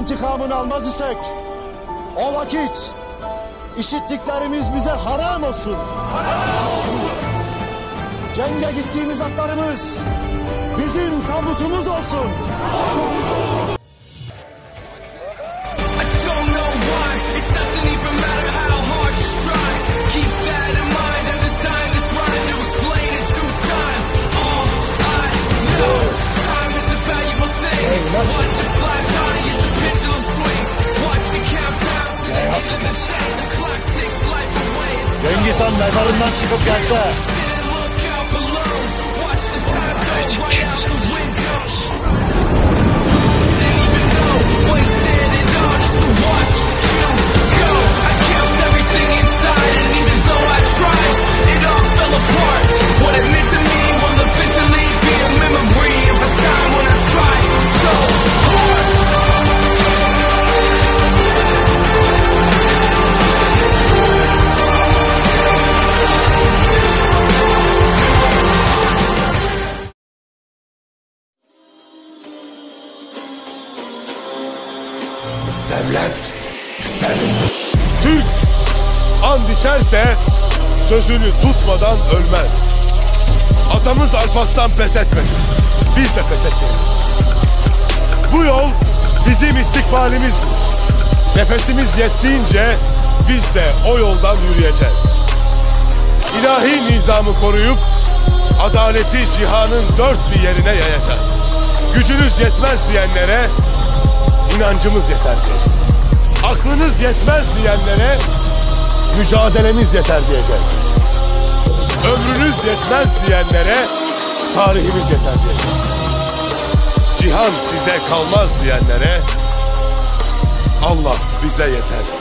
intikamını almaz isek o vakit işittiklerimiz bize haram olsun. Haram olsun. Cenge gittiğimiz atlarımız bizim tabutumuz olsun. Cengiz Han mezarından çıkıp gelse, devlet benim. Türk and içerse sözünü tutmadan ölmez. Atamız Alparslan pes etmedi. Biz de pes etmeyiz. Bu yol bizim istikbalimizdir. Nefesimiz yettiğince biz de o yoldan yürüyeceğiz. İlahi nizamı koruyup adaleti cihanın dört bir yerine yayacağız. Gücünüz yetmez diyenlere İnancımız yeter diyeceğiz. Aklınız yetmez diyenlere mücadelemiz yeter diyeceğiz. Ömrünüz yetmez diyenlere tarihimiz yeter diyeceğiz. Cihan size kalmaz diyenlere Allah bize yeter.